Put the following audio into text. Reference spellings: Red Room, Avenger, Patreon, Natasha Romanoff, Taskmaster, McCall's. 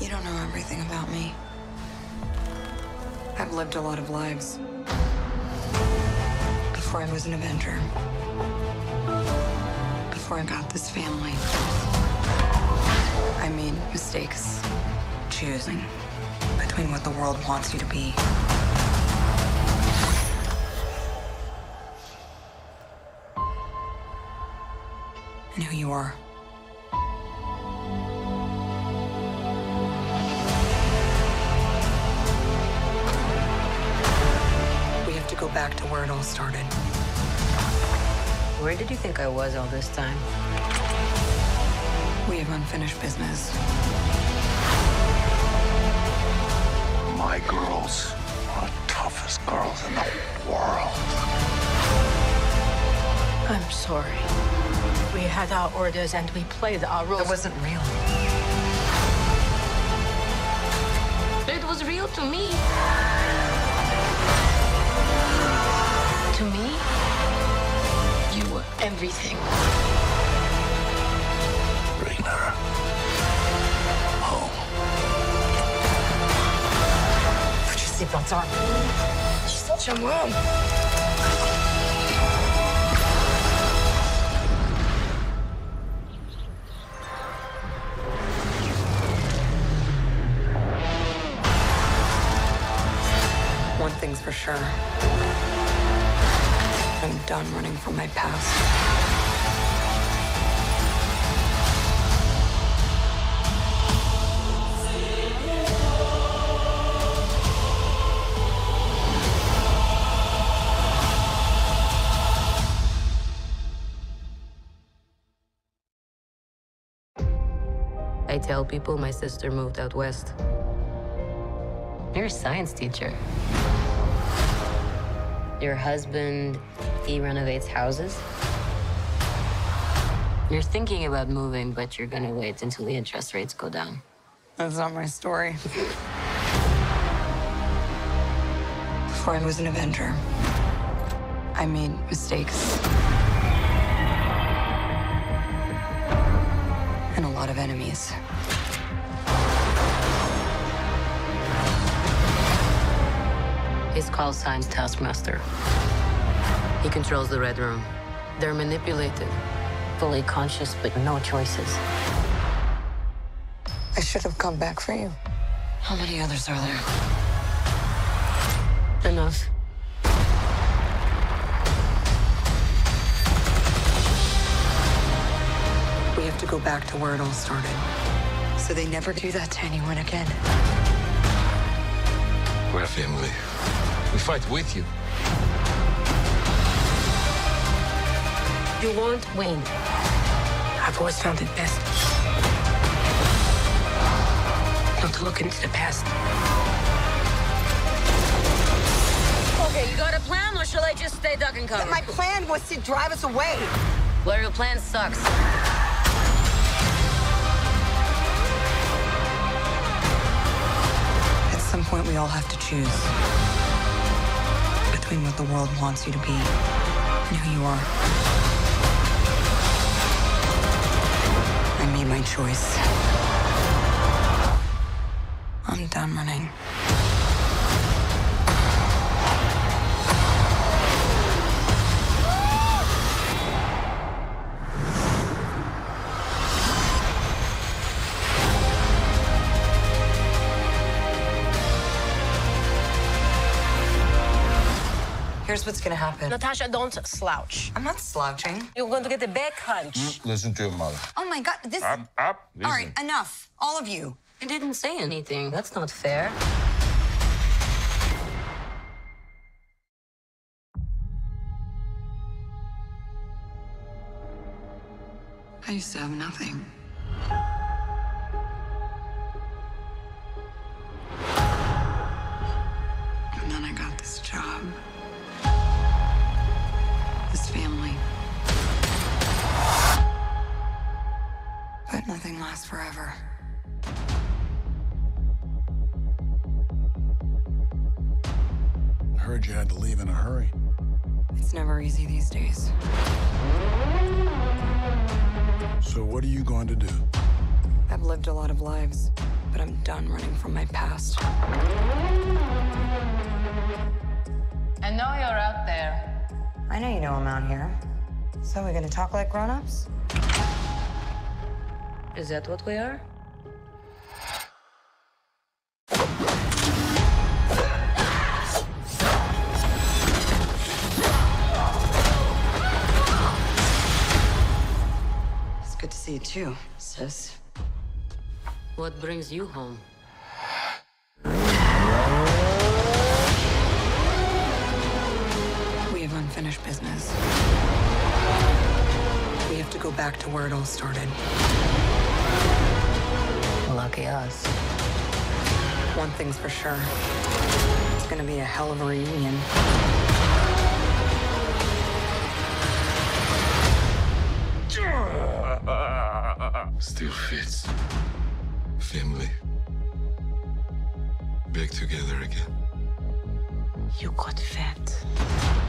You don't know everything about me. I've lived a lot of lives before I was an Avenger, before I got this family. I made mistakes choosing between what the world wants you to be and who you are. Go back to where it all started. Where did you think I was all this time? We have unfinished business. My girls are the toughest girls in the world. I'm sorry. We had our orders and we played our roles. It wasn't real. It was real to me. To me, you were everything. Bring her home. Put your seatbelts on. She's such a mom. One thing's for sure. I'm done running from my past. I tell people my sister moved out west. You're a science teacher. Your husband, he renovates houses. You're thinking about moving, but you're gonna wait until the interest rates go down. That's not my story. Before I was an Avenger, I made mistakes. And a lot of enemies. His call sign's Taskmaster. He controls the Red Room. They're manipulated, fully conscious, but no choices. I should have come back for you. How many others are there? Enough. We have to go back to where it all started, so they never do that to anyone again. We're a family. We fight with you. You won't win. I've always found it best not to look into the past. Okay, you got a plan, or shall I just stay duck and cover? My plan was to drive us away. Well, your plan sucks. At some point, we all have to choose between what the world wants you to be and who you are. I made my choice. I'm done running. Here's what's gonna happen. Natasha, don't slouch. I'm not slouching. You're going to get a back hunch. Listen to your mother. Oh my God, this... Up, listen. All right, enough, all of you. I didn't say anything. That's not fair. I used to have nothing. And then I got this job. Nothing lasts forever. I heard you had to leave in a hurry. It's never easy these days. So what are you going to do? I've lived a lot of lives, but I'm done running from my past. I know you're out there. I know you know I'm out here. So we're gonna talk like grown-ups? Is that what we are? It's good to see you too, sis. What brings you home? We have unfinished business. We have to go back to where it all started. Lucky us. One thing's for sure. It's gonna be a hell of a reunion. Still fits. Family. Back together again. You got fat.